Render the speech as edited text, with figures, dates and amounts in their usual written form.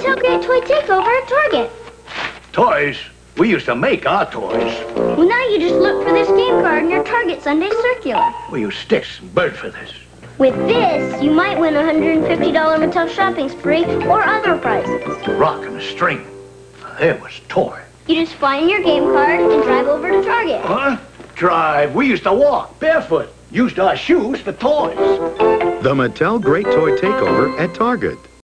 Mattel Great Toy Takeover at Target. Toys? We used to make our toys. Well, now you just look for this game card in your Target Sunday circular. We use sticks and bird feathers. With this, you might win a $150 Mattel shopping spree or other prizes. A rock and a string. There was toy. You just find your game card and drive over to Target. Huh? Drive? We used to walk barefoot. Used our shoes for toys. The Mattel Great Toy Takeover at Target.